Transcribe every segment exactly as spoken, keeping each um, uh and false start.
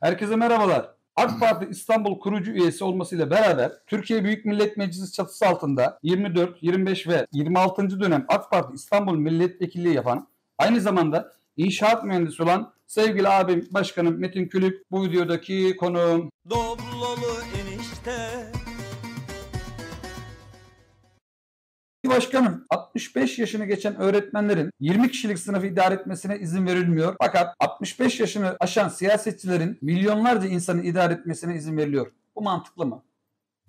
Herkese merhabalar. AK Parti İstanbul kurucu üyesi olmasıyla beraber Türkiye Büyük Millet Meclisi çatısı altında yirmi dört, yirmi beş ve yirmi altıncı dönem AK Parti İstanbul Milletvekilliği yapan, aynı zamanda inşaat mühendisi olan sevgili abim başkanım Metin Külünk bu videodaki konuğum. Doblalı enişte. Başkanım, altmış beş yaşını geçen öğretmenlerin yirmi kişilik sınıfı idare etmesine izin verilmiyor. Fakat altmış beş yaşını aşan siyasetçilerin milyonlarca insanı idare etmesine izin veriliyor. Bu mantıklı mı?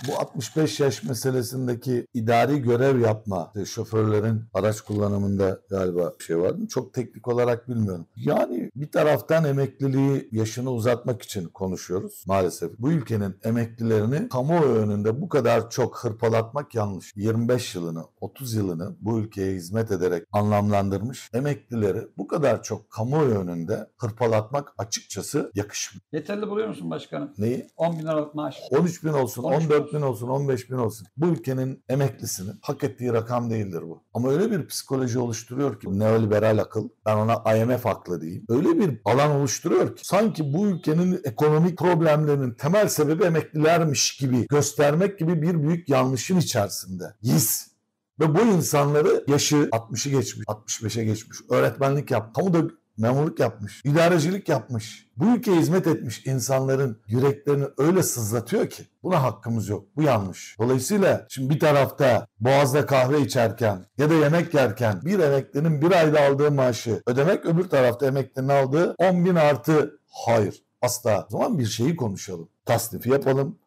Bu altmış beş yaş meselesindeki idari görev yapma, şoförlerin araç kullanımında galiba bir şey var mı? Çok teknik olarak bilmiyorum. Yani bir taraftan emekliliği yaşını uzatmak için konuşuyoruz maalesef. Bu ülkenin emeklilerini kamuoyu önünde bu kadar çok hırpalatmak yanlış. yirmi beş yılını, otuz yılını bu ülkeye hizmet ederek anlamlandırmış emeklileri bu kadar çok kamuoyu önünde hırpalatmak açıkçası yakışmıyor. Yeterli buluyor musun başkanım? Neyi? on bin liralık maaş. on üç bin olsun, on dört bin bin olsun, on beş bin olsun. Bu ülkenin emeklisinin hak ettiği rakam değildir bu. Ama öyle bir psikoloji oluşturuyor ki neoliberal akıl, ben ona I M F aklı diyeyim. Öyle bir alan oluşturuyor ki sanki bu ülkenin ekonomik problemlerinin temel sebebi emeklilermiş gibi göstermek gibi bir büyük yanlışın içerisinde. Yes. Ve bu insanları yaşı altmışı geçmiş, altmış beşe geçmiş, öğretmenlik yapmış, kamuda memurluk yapmış, idarecilik yapmış, bu ülkeye hizmet etmiş insanların yüreklerini öyle sızlatıyor ki buna hakkımız yok. Bu yanlış. Dolayısıyla şimdi bir tarafta Boğaz'da kahve içerken ya da yemek yerken bir emeklinin bir ayda aldığı maaşı ödemek, öbür tarafta emeklinin aldığı on bin artı, hayır asla. O zaman bir şeyi konuşalım. Tasnifi yapalım.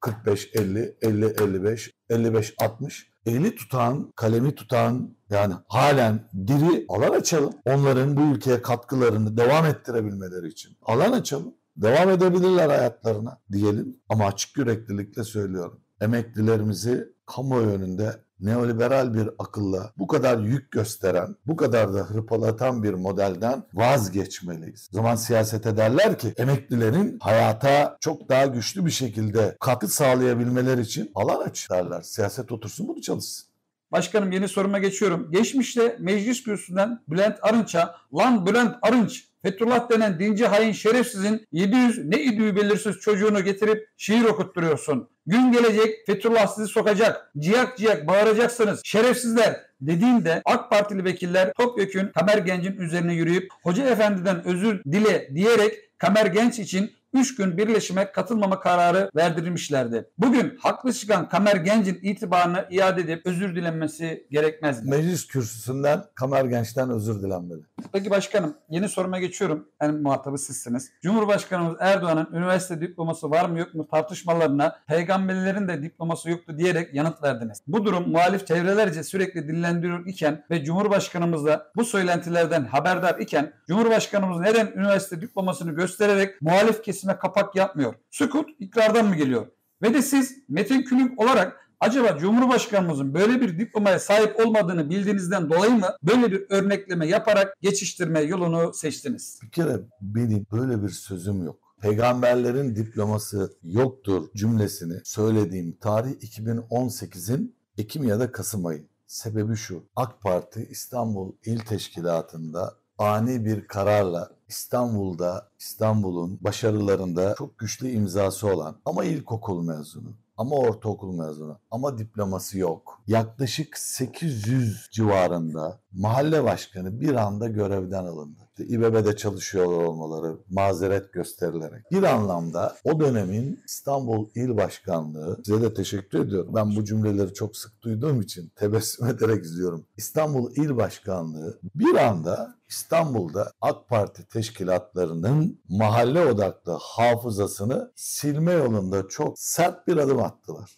kırk beş elli, elli elli beş, elli beş altmış. Eli tutan, kalemi tutan, yani halen diri alan açalım. Onların bu ülkeye katkılarını devam ettirebilmeleri için alan açalım. Devam edebilirler hayatlarına diyelim. Ama açık yüreklilikle söylüyorum. Emeklilerimizi kamuoyu önünde neoliberal bir akılla bu kadar yük gösteren, bu kadar da hırpalatan bir modelden vazgeçmeliyiz. O zaman siyasete derler ki emeklilerin hayata çok daha güçlü bir şekilde katkı sağlayabilmeleri için alan aç derler. Siyaset otursun bunu çalışsın. Başkanım, yeni soruma geçiyorum. Geçmişte meclis kürsüsünden Bülent Arınç'a, lan Bülent Arınç, Fetullah denen dinci hain şerefsizin yedi yüz ne idüğü belirsiz çocuğunu getirip şiir okutturuyorsun. Gün gelecek Fetullah sizi sokacak, ciyak ciyak bağıracaksınız şerefsizler dediğinde AK Partili vekiller topyekün Kamer Genç'in üzerine yürüyüp hoca efendiden özür dile diyerek Kamer Genç için üç gün birleşime katılmama kararı verdirilmişlerdi. Bugün haklı çıkan Kamer Genç'in itibarını iade edip özür dilenmesi gerekmezdi. Meclis kürsüsünden Kamer Genç'ten özür dilenmeli. Peki başkanım, yeni soruma geçiyorum. Yani muhatabı sizsiniz. Cumhurbaşkanımız Erdoğan'ın üniversite diploması var mı yok mu tartışmalarına peygamberlerin de diploması yoktu diyerek yanıt verdiniz. Bu durum muhalif çevrelerce sürekli dillendiriyor iken ve Cumhurbaşkanımız da bu söylentilerden haberdar iken Cumhurbaşkanımız neden üniversite diplomasını göstererek muhalif kesim kapak yapmıyor? Sükut ikrardan mı geliyor? Ve de siz Metin Külünk olarak acaba Cumhurbaşkanımızın böyle bir diplomaya sahip olmadığını bildiğinizden dolayı mı böyle bir örnekleme yaparak geçiştirme yolunu seçtiniz? Bir kere benim böyle bir sözüm yok. Peygamberlerin diploması yoktur cümlesini söylediğim tarih iki bin on sekizin Ekim ya da Kasım ayı. Sebebi şu: AK Parti İstanbul İl Teşkilatı'nda ani bir kararla İstanbul'da, İstanbul'un başarılarında çok güçlü imzası olan ama ilkokul mezunu, ama ortaokul mezunu, ama diploması yok, yaklaşık sekiz yüz civarında mahalle başkanı bir anda görevden alındı. İşte İBB'de çalışıyorlar olmaları mazeret gösterilerek. Bir anlamda o dönemin İstanbul İl Başkanlığı, size de teşekkür ediyorum. Ben bu cümleleri çok sık duyduğum için tebessüm ederek izliyorum. İstanbul İl Başkanlığı bir anda İstanbul'da AK Parti teşkilatlarının mahalle odaklı hafızasını silme yolunda çok sert bir adım attılar.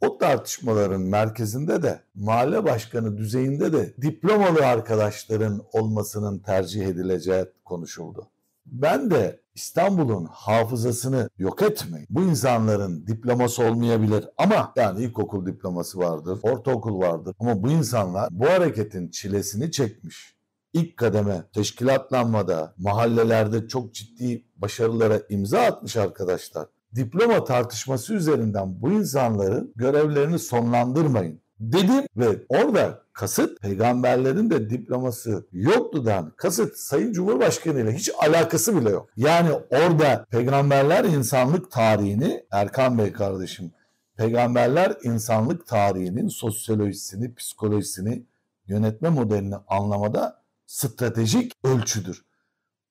O tartışmaların merkezinde de mahalle başkanı düzeyinde de diplomalı arkadaşların olmasının tercih edileceği konuşuldu. Ben de İstanbul'un hafızasını yok etmeyin. Bu insanların diploması olmayabilir ama yani ilkokul diploması vardır, ortaokul vardır. Ama bu insanlar bu hareketin çilesini çekmiş. İlk kademe teşkilatlanmada, mahallelerde çok ciddi başarılara imza atmış arkadaşlar. Diploma tartışması üzerinden bu insanların görevlerini sonlandırmayın. dedi ve orada kasıt peygamberlerin de diploması yoktudan kasıt Sayın Cumhurbaşkanı ile hiç alakası bile yok. Yani orada peygamberler insanlık tarihini, Erkan Bey kardeşim, peygamberler insanlık tarihinin sosyolojisini, psikolojisini, yönetme modelini anlamada stratejik ölçüdür.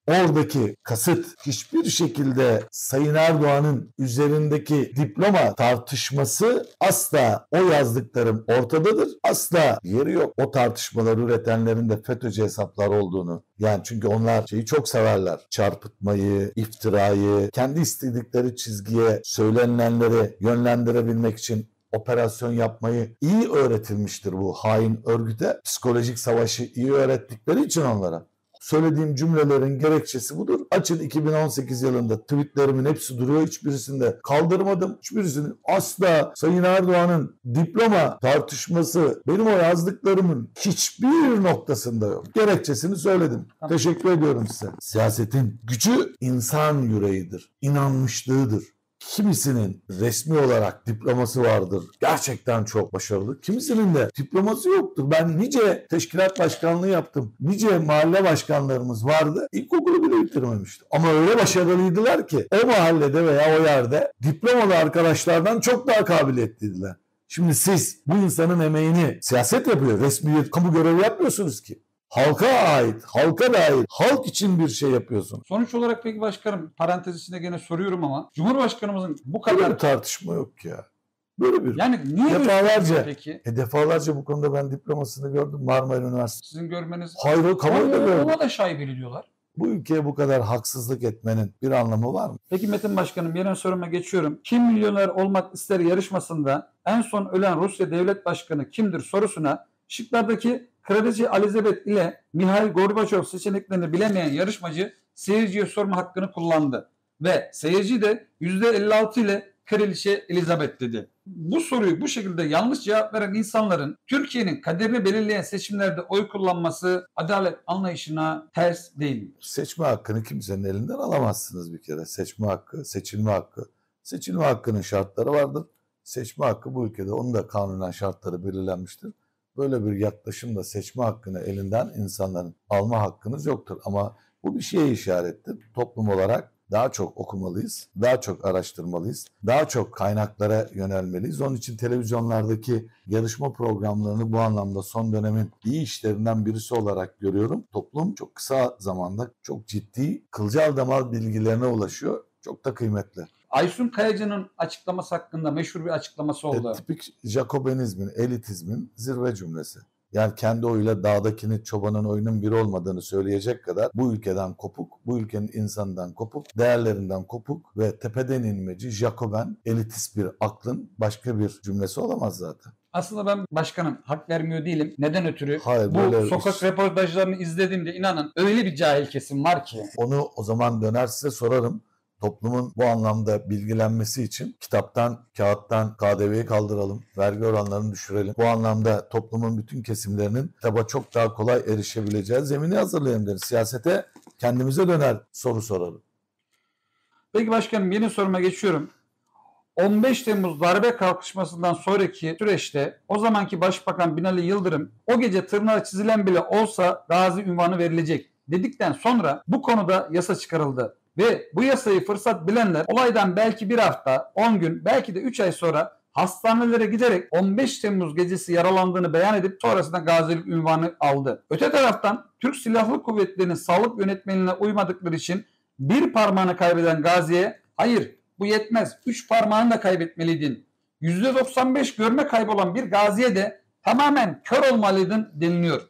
Oradaki kasıt hiçbir şekilde Sayın Erdoğan'ın üzerindeki diploma tartışması asla, o yazdıklarım ortadadır. Asla yeri yok. O tartışmaları üretenlerin de FETÖ'cü hesaplar olduğunu, yani çünkü onlar şeyi çok severler. Çarpıtmayı, iftirayı, kendi istedikleri çizgiye söylenenleri yönlendirebilmek için operasyon yapmayı iyi öğretilmiştir bu hain örgüte. Psikolojik savaşı iyi öğrettikleri için onlara. Söylediğim cümlelerin gerekçesi budur. Açın iki bin on sekiz yılında tweetlerimin hepsi duruyor. Hiçbirisini de kaldırmadım. Hiçbirisini asla Sayın Erdoğan'ın diploma tartışması benim o yazdıklarımın hiçbir noktasında yok. Gerekçesini söyledim. Tamam. Teşekkür ediyorum size. Siyasetin gücü insan yüreğidir. İnanmışlığıdır. Kimisinin resmi olarak diploması vardır. Gerçekten çok başarılı. Kimisinin de diploması yoktur. Ben nice teşkilat başkanlığı yaptım. Nice mahalle başkanlarımız vardı. İlkokulu bile bitirmemişti. Ama öyle başarılıydılar ki o mahallede veya o yerde diplomalı arkadaşlardan çok daha kabiliyetliydiler. Şimdi siz bu insanın emeğini, siyaset yapıyor, resmi kamu görevi yapmıyorsunuz ki. Halka ait, halka dair, halk için bir şey yapıyorsun. Sonuç olarak peki başkanım, parantez içinde gene soruyorum ama Cumhurbaşkanımızın bu kadar... Böyle bir tartışma yok ya. Böyle bir... Yani niye defalarca, peki? E defalarca bu konuda ben diplomasını gördüm Marmara Üniversitesi. Sizin görmeniz... Hayır, o kamuoyunda gördüm. Ona da şaibeli diyorlar. Bu ülkeye bu kadar haksızlık etmenin bir anlamı var mı? Peki Metin Başkanım, yeni soruma geçiyorum. Kim Milyoner Olmak İster yarışmasında en son ölen Rusya Devlet Başkanı kimdir sorusuna şıklardaki Kraliçe Elizabeth ile Mihail Gorbaçov seçeneklerini bilemeyen yarışmacı seyirciye sorma hakkını kullandı. Ve seyirci de yüzde elli altı ile Kraliçe Elizabeth dedi. Bu soruyu bu şekilde yanlış cevap veren insanların Türkiye'nin kaderini belirleyen seçimlerde oy kullanması adalet anlayışına ters değil mi? Seçme hakkını kimsenin elinden alamazsınız bir kere. Seçme hakkı, seçilme hakkı. Seçilme hakkının şartları vardır. Seçme hakkı bu ülkede, onun da kanunen şartları belirlenmiştir. Böyle bir yaklaşımla seçme hakkını elinden insanların alma hakkınız yoktur. Ama bu bir şeye işarettir. Toplum olarak daha çok okumalıyız, daha çok araştırmalıyız, daha çok kaynaklara yönelmeliyiz. Onun için televizyonlardaki yarışma programlarını bu anlamda son dönemin iyi işlerinden birisi olarak görüyorum. Toplum çok kısa zamanda çok ciddi kılcal damar bilgilerine ulaşıyor. Çok da kıymetli. Aysun Kayacı'nın açıklaması hakkında meşhur bir açıklaması oldu. E, tipik Jacobinizmin, elitizmin zirve cümlesi. Yani kendi oyuyla dağdakini, çobanın oyunun biri olmadığını söyleyecek kadar bu ülkeden kopuk, bu ülkenin insanından kopuk, değerlerinden kopuk ve tepeden inmeci, Jacoben, elitist bir aklın başka bir cümlesi olamaz zaten. Aslında ben başkanım hak vermiyor değilim. Neden ötürü? Hayır, bu sokak iş... röportajlarını izlediğimde inanın öyle bir cahil kesim var ki. Onu o zaman döner size sorarım. Toplumun bu anlamda bilgilenmesi için kitaptan, kağıttan K D V'yi kaldıralım, vergi oranlarını düşürelim. Bu anlamda toplumun bütün kesimlerinin kitaba çok daha kolay erişebileceği zemini hazırlayalım deriz. Siyasete kendimize döner soru soralım. Peki başkanım, yeni soruma geçiyorum. on beş Temmuz darbe kalkışmasından sonraki süreçte o zamanki Başbakan Binali Yıldırım, o gece tırnağı çizilen bile olsa gazi unvanı verilecek dedikten sonra bu konuda yasa çıkarıldı. Ve bu yasayı fırsat bilenler olaydan belki bir hafta, on gün, belki de üç ay sonra hastanelere giderek on beş Temmuz gecesi yaralandığını beyan edip sonrasında gazilik unvanı aldı. Öte taraftan Türk Silahlı Kuvvetleri'nin sağlık yönetmeliğine uymadıkları için bir parmağını kaybeden gaziye hayır bu yetmez, üç parmağını da kaybetmeliydin, yüzde doksan beş görme kaybolan bir gaziye de tamamen kör olmalıydın deniliyor.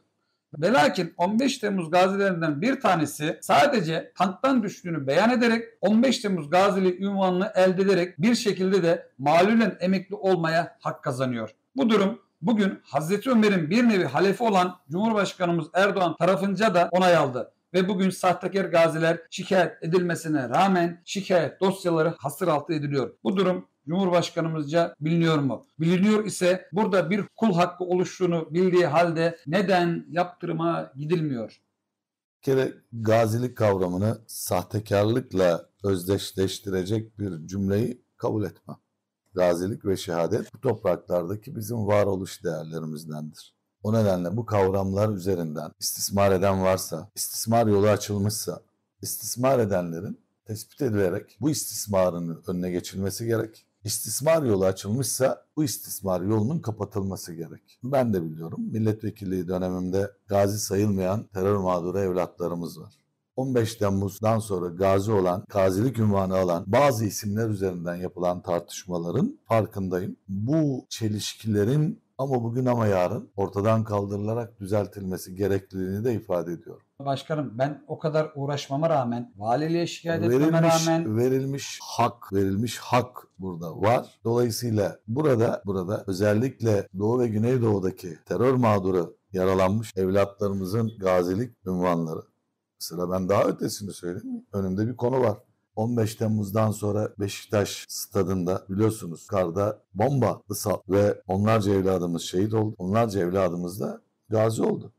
Ve lakin on beş Temmuz gazilerinden bir tanesi sadece tanktan düştüğünü beyan ederek on beş Temmuz gazili unvanını elde ederek bir şekilde de malulen emekli olmaya hak kazanıyor. Bu durum bugün Hazreti Ömer'in bir nevi halefi olan Cumhurbaşkanımız Erdoğan tarafınca da onay aldı. Ve bugün sahtekar gaziler şikayet edilmesine rağmen şikayet dosyaları hasıraltı ediliyor. Bu durum Cumhurbaşkanımızca biliniyor mu? Biliniyor ise burada bir kul hakkı oluştuğunu bildiği halde neden yaptırıma gidilmiyor? Bir kere gazilik kavramını sahtekarlıkla özdeşleştirecek bir cümleyi kabul etmem. gazilik ve şehadet bu topraklardaki bizim varoluş değerlerimizdendir. O nedenle bu kavramlar üzerinden istismar eden varsa, istismar yolu açılmışsa, istismar edenlerin tespit edilerek bu istismarın önüne geçilmesi gerek. İstismar yolu açılmışsa bu istismar yolunun kapatılması gerek. Ben de biliyorum, milletvekilliği dönemimde gazi sayılmayan terör mağduru evlatlarımız var. on beş Temmuz'dan sonra gazi olan, gazilik unvanı alan bazı isimler üzerinden yapılan tartışmaların farkındayım. Bu çelişkilerin ama bugün ama yarın ortadan kaldırılarak düzeltilmesi gerekliliğini de ifade ediyorum. Başkanım, ben o kadar uğraşmama rağmen, valiliğe şikayet etmeme rağmen... Verilmiş hak, verilmiş hak burada var. Dolayısıyla burada, burada özellikle Doğu ve Güneydoğu'daki terör mağduru yaralanmış evlatlarımızın gazilik unvanları. Sıra ben daha ötesini söyleyeyim. Önümde bir konu var. on beş Temmuz'dan sonra Beşiktaş stadında biliyorsunuz karda bomba, ıslat ve onlarca evladımız şehit oldu. Onlarca evladımız da gazi oldu.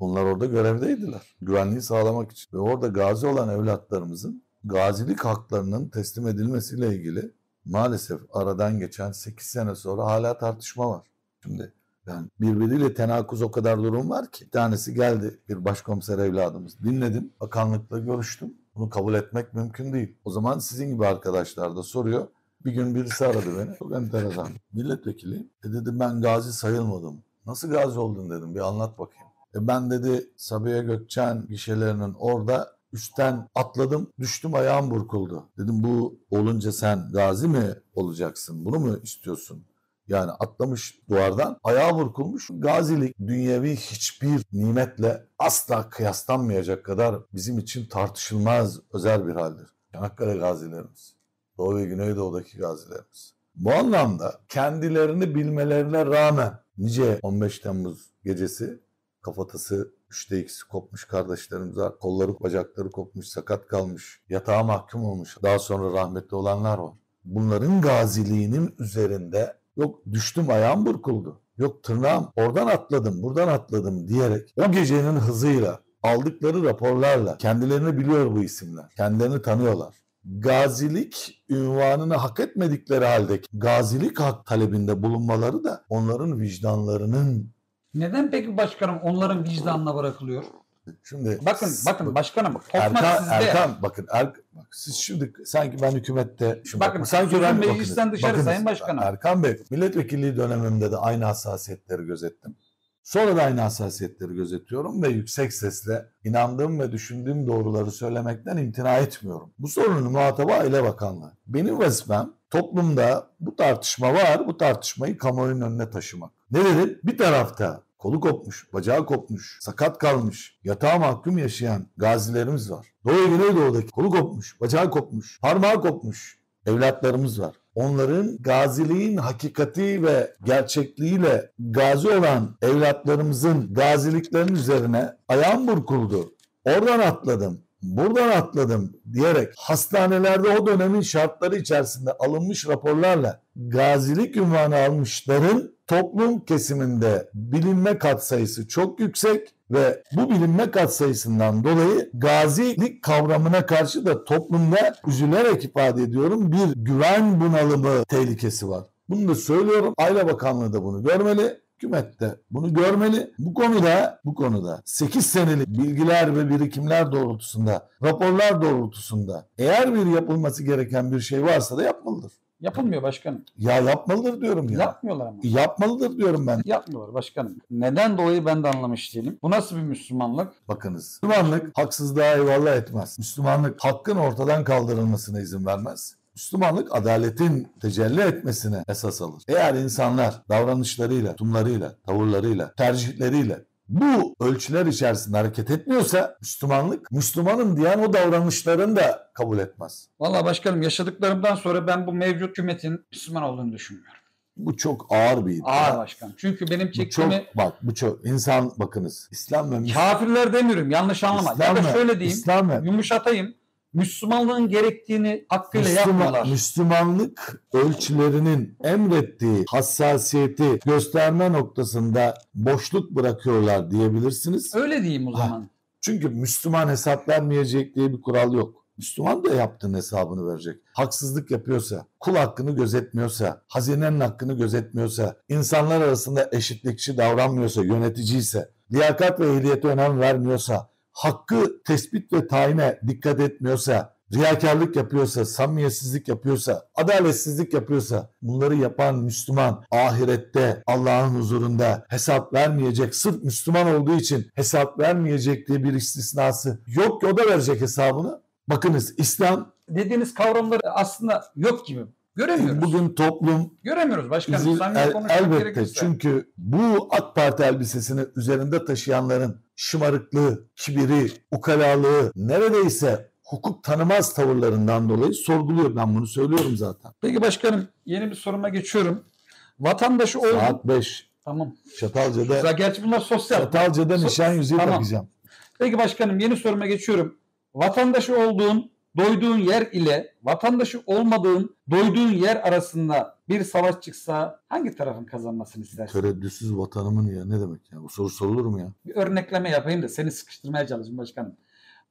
Onlar orada görevdeydiler. Güvenliği sağlamak için. Ve orada gazi olan evlatlarımızın gazilik haklarının teslim edilmesiyle ilgili maalesef aradan geçen sekiz sene sonra hala tartışma var. Şimdi yani birbiriyle tenakuz o kadar durum var ki. Bir tanesi geldi, bir başkomiser evladımız. Dinledim, bakanlıkla görüştüm. Bunu kabul etmek mümkün değil. O zaman sizin gibi arkadaşlar da soruyor. Bir gün birisi aradı beni. Çok enteresan. Milletvekili. E dedim, ben gazi sayılmadım. Nasıl gazi oldun dedim. Bir anlat bakayım. E ben dedi Sabiha Gökçen gişelerinin orada üstten atladım. Düştüm, ayağım burkuldu. Dedim bu olunca sen gazi mi olacaksın? Bunu mu istiyorsun? Yani atlamış duvardan, ayağı burkulmuş. Gazilik dünyevi hiçbir nimetle asla kıyaslanmayacak kadar bizim için tartışılmaz özel bir haldir. Çanakkale gazilerimiz, Doğu ve Güneydoğu'daki gazilerimiz. Bu anlamda kendilerini bilmelerine rağmen nice on beş Temmuz gecesi kafatası üçte ikisi kopmuş kardeşlerimiz var. Kolları, bacakları kopmuş, sakat kalmış, yatağa mahkum olmuş. Daha sonra rahmetli olanlar var. Bunların gaziliğinin üzerinde yok düştüm ayağım burkuldu, yok tırnağım oradan atladım buradan atladım diyerek o gecenin hızıyla aldıkları raporlarla kendilerini biliyor bu isimler. Kendilerini tanıyorlar. Gazilik unvanını hak etmedikleri halde gazilik hak talebinde bulunmaları da onların vicdanlarının... Neden peki başkanım onların vicdanına bırakılıyor? Şimdi bakın bakın başkanım Erkan, Erkan bakın er, bak, siz şimdi sanki ben hükümette şimdi bakın, bakın sanki ben meclisten dışarı bakın, sayın başkanım. Erkan Bey, milletvekilliği dönemimde de aynı hassasiyetleri gözettim. Sonra da aynı hassasiyetleri gözetiyorum ve yüksek sesle inandığım ve düşündüğüm doğruları söylemekten imtina etmiyorum. Bu sorunun muhatabı Aile Bakanlığı. Benim vazifem toplumda bu tartışma var, bu tartışmayı kamuoyunun önüne taşımak. Ne dedim? Bir tarafta kolu kopmuş, bacağı kopmuş, sakat kalmış, yatağa mahkum yaşayan gazilerimiz var. Doğu Güneydoğu'daki kolu kopmuş, bacağı kopmuş, parmağı kopmuş evlatlarımız var. Onların gaziliğin hakikati ve gerçekliğiyle gazi olan evlatlarımızın gaziliklerinin üzerine ayağım burkuldu, oradan atladım, buradan atladım diyerek hastanelerde o dönemin şartları içerisinde alınmış raporlarla gazilik unvanı almışların toplum kesiminde bilinme katsayısı çok yüksek ve bu bilinme katsayısından dolayı gazilik kavramına karşı da toplumda üzülerek ifade ediyorum bir güven bunalımı tehlikesi var. Bunu da söylüyorum. Aile Bakanlığı da bunu görmeli. Hükümet de bunu görmeli. Bu konuda bu konuda sekiz senelik bilgiler ve birikimler doğrultusunda, raporlar doğrultusunda eğer bir yapılması gereken bir şey varsa da yapmalıdır. Yapılmıyor başkanım. Ya yapmalıdır diyorum ya. Yapmıyorlar ama. Yapmalıdır diyorum ben. Yapmıyorlar başkanım. Neden dolayı ben de anlamış değilim. Bu nasıl bir Müslümanlık? Bakınız. Müslümanlık haksızlığa eyvallah etmez. Müslümanlık hakkın ortadan kaldırılmasına izin vermez. Müslümanlık adaletin tecelli etmesine esas alır. Eğer insanlar davranışlarıyla, tutumlarıyla, tavırlarıyla, tercihleriyle bu ölçüler içerisinde hareket etmiyorsa Müslümanlık, Müslümanım diyen o davranışlarını da kabul etmez. Vallahi başkanım yaşadıklarımdan sonra ben bu mevcut hükümetin Müslüman olduğunu düşünmüyorum. Bu çok ağır bir iddia. Ağır başkanım. Çünkü benim çektiğimi... Çok, bak bu çok insan bakınız. İslam ve Müslüman... Kafirler demiyorum yanlış anlama. İslam ya da şöyle diyeyim İslam yumuşatayım. Müslümanlığın gerektiğini hakkıyla Müslüman, yapmıyorlar. Müslümanlık ölçülerinin emrettiği hassasiyeti gösterme noktasında boşluk bırakıyorlar diyebilirsiniz. Öyle diyeyim o zaman. Ha, çünkü Müslüman hesap vermeyecek diye bir kural yok. Müslüman da yaptığın hesabını verecek. Haksızlık yapıyorsa, kul hakkını gözetmiyorsa, hazinenin hakkını gözetmiyorsa, insanlar arasında eşitlikçi davranmıyorsa, yöneticiyse, liyakat ve ehliyete önem vermiyorsa, hakkı tespit ve tayine dikkat etmiyorsa, riyakarlık yapıyorsa, samimiyetsizlik yapıyorsa, adaletsizlik yapıyorsa, bunları yapan Müslüman ahirette Allah'ın huzurunda hesap vermeyecek, sırf Müslüman olduğu için hesap vermeyecek diye bir istisnası yok ki, o da verecek hesabını. Bakınız, İslam dediğiniz kavramları aslında yok gibi. Göremiyoruz. Bugün toplum... Göremiyoruz başkanım. El, elbette çünkü bu AK Parti elbisesini üzerinde taşıyanların şımarıklığı, kibiri, ukalalığı, neredeyse hukuk tanımaz tavırlarından dolayı sorguluyor. Ben bunu söylüyorum zaten. Peki başkanım, yeni bir soruma geçiyorum. Vatandaşı oldum. Saat beş. Tamam. Çatalca'da... Gerçi bunlar sosyal. Çatalca'da nişan yüzüğü takacağım. Peki başkanım, yeni soruma geçiyorum. Vatandaşı olduğun, doyduğun yer ile vatandaşı olmadığın, doyduğun yer arasında bir savaş çıksa hangi tarafın kazanmasını istersin? Tereddütsüz vatanımın ya, ne demek ya? Bu soru sorulur mu ya? Bir örnekleme yapayım da seni sıkıştırmaya çalışayım başkanım.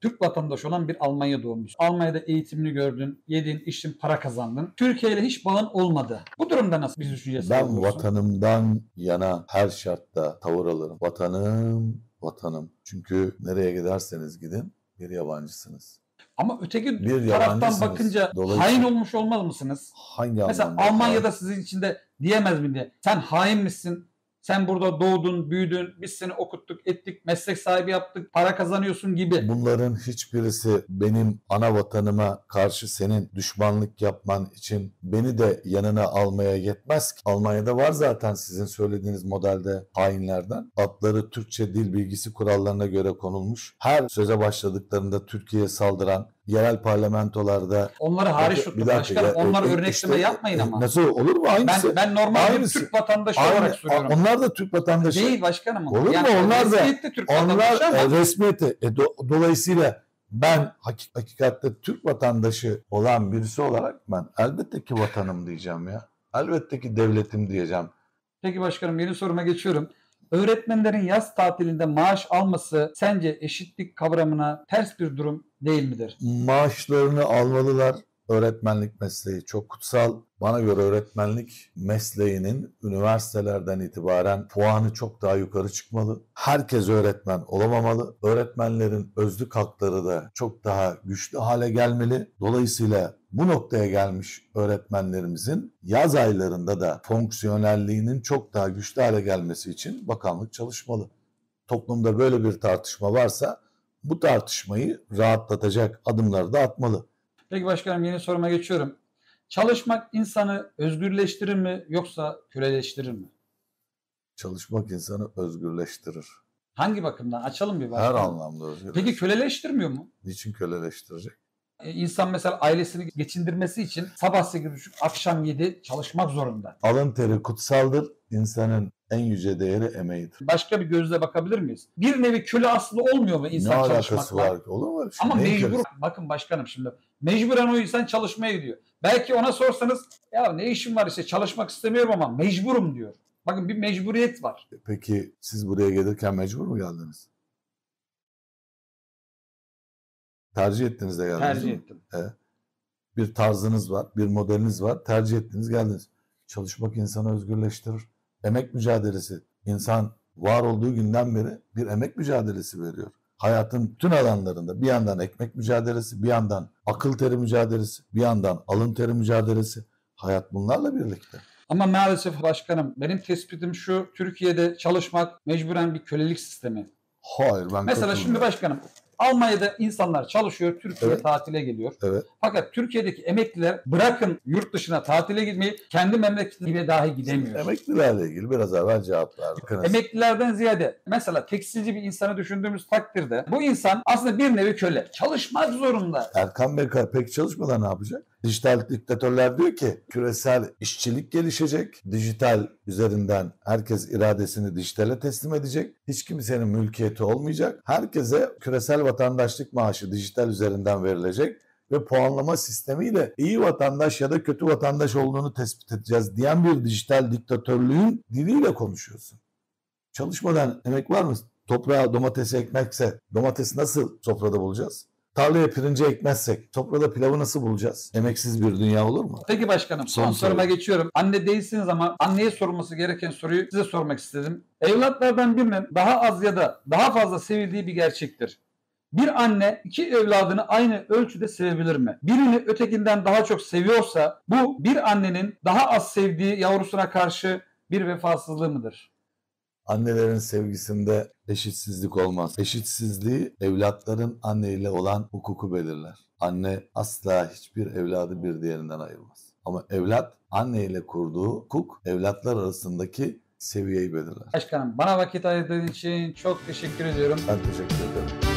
Türk vatandaşı olan bir Almanya doğmuş. Almanya'da eğitimini gördün, yedin, içtin, para kazandın. Türkiye ile hiç bağın olmadı. Bu durumda nasıl bir düşüncesi? Ben olursun? Vatanımdan yana her şartta tavır alırım. Vatanım, vatanım. Çünkü nereye giderseniz gidin bir yabancısınız. Ama öteki bir taraftan bakınca hain olmuş olmaz mısınız? Hangi mesela Almanya'da hain? Sizin içinde diyemez mi diye. Sen hain misin? Sen burada doğdun, büyüdün, biz seni okuttuk, ettik, meslek sahibi yaptık, para kazanıyorsun gibi. Bunların hiçbirisi benim ana vatanıma karşı senin düşmanlık yapman için beni de yanına almaya yetmez ki. Almanya'da var zaten sizin söylediğiniz modelde hainlerden. Adları Türkçe dil bilgisi kurallarına göre konulmuş. Her söze başladıklarında Türkiye'ye saldıran, yerel parlamentolarda... Onları hariç tutun başkanım. Ya, onları e, örnekleme işte, yapmayın ama. Nasıl olur mu? Aynısı. Ben, ben normal aynısı. Bir Türk vatandaşı aynı, olarak soruyorum. Onlar da Türk vatandaşı. Değil başkanım. Olur yani mu? Onlar da. Türk onlar e, resmiyeti. E, do, dolayısıyla ben hakik hakikatte Türk vatandaşı olan birisi olarak ben elbette ki vatanım diyeceğim ya. Elbette ki devletim diyeceğim. Peki başkanım, yeni soruma geçiyorum. Öğretmenlerin yaz tatilinde maaş alması sence eşitlik kavramına ters bir durum değil midir? Maaşlarını almalılar. Öğretmenlik mesleği çok kutsal. Bana göre öğretmenlik mesleğinin üniversitelerden itibaren puanı çok daha yukarı çıkmalı. Herkes öğretmen olamamalı. Öğretmenlerin özlük hakları da çok daha güçlü hale gelmeli. Dolayısıyla bu noktaya gelmiş öğretmenlerimizin yaz aylarında da fonksiyonelliğinin çok daha güçlü hale gelmesi için bakanlık çalışmalı. Toplumda böyle bir tartışma varsa bu tartışmayı rahatlatacak adımları da atmalı. Peki başkanım, yeni soruma geçiyorum. Çalışmak insanı özgürleştirir mi yoksa köleleştirir mi? Çalışmak insanı özgürleştirir. Hangi bakımdan? Açalım bir bakımdan. Her anlamda özgürleştirir. Peki köleleştirmiyor mu? Niçin köleleştirecek? Ee, insan mesela ailesini geçindirmesi için sabah sekiz buçuk akşam yedi çalışmak zorunda. Alın teri kutsaldır. İnsanın en yüce değeri emeğidir. Başka bir gözle bakabilir miyiz? Bir nevi köle aslı olmuyor mu insan çalışmakla? Ne alakası var ki? Olur mu? Ama mecbur. Bakın başkanım, şimdi mecburen o insan çalışmaya gidiyor. Belki ona sorsanız ya ne işim var işte, çalışmak istemiyorum ama mecburum diyor. Bakın, bir mecburiyet var. Peki siz buraya gelirken mecbur mu geldiniz? Tercih ettiniz de geldiniz. Tercih mi? Ettim. He. Bir tarzınız var, bir modeliniz var. Tercih ettiniz, geldiniz. Çalışmak insanı özgürleştirir. Emek mücadelesi. İnsan var olduğu günden beri bir emek mücadelesi veriyor. Hayatın tüm alanlarında bir yandan ekmek mücadelesi, bir yandan akıl teri mücadelesi, bir yandan alın teri mücadelesi. Hayat bunlarla birlikte. Ama maalesef başkanım, benim tespitim şu: Türkiye'de çalışmak mecburen bir kölelik sistemi. Hayır, ben mesela şimdi başkanım, Almanya'da insanlar çalışıyor, Türkiye'ye evet. tatile geliyor. Evet. Fakat Türkiye'deki emekliler bırakın yurt dışına tatile gitmeyi, kendi memleketine dahi gidemiyor. Emeklilerle ilgili biraz evvel cevap verdim. Emeklilerden ziyade mesela tekstilci bir insanı düşündüğümüz takdirde bu insan aslında bir nevi köle. Çalışmak zorunda. Erkan Bey pek çalışmadan ne yapacak? Dijital diktatörler diyor ki küresel işçilik gelişecek. Dijital üzerinden herkes iradesini dijitale teslim edecek. Hiç kimsenin mülkiyeti olmayacak. Herkese küresel vatandaşlık maaşı dijital üzerinden verilecek ve puanlama sistemiyle iyi vatandaş ya da kötü vatandaş olduğunu tespit edeceğiz diyen bir dijital diktatörlüğün diliyle konuşuyorsun. Çalışmadan emek var mı? Toprağa domatesi ekmekse domatesi nasıl sofrada bulacağız? tarlaya pirinci ekmezsek toprada pilavı nasıl bulacağız? Emeksiz bir dünya olur mu? Peki başkanım, son, son soruma soru. geçiyorum. Anne değilsiniz ama anneye sorulması gereken soruyu size sormak istedim. Evlatlardan birinin daha az ya da daha fazla sevildiği bir gerçektir. Bir anne iki evladını aynı ölçüde sevebilir mi? Birini ötekinden daha çok seviyorsa bu bir annenin daha az sevdiği yavrusuna karşı bir vefasızlığı mıdır? Annelerin sevgisinde eşitsizlik olmaz. Eşitsizliği evlatların anneyle olan hukuku belirler. Anne asla hiçbir evladı bir diğerinden ayırmaz. Ama evlat anneyle kurduğu hukuk evlatlar arasındaki seviyeyi belirler. Başkanım, bana vakit ayırdığın için çok teşekkür ediyorum. Ben teşekkür ederim.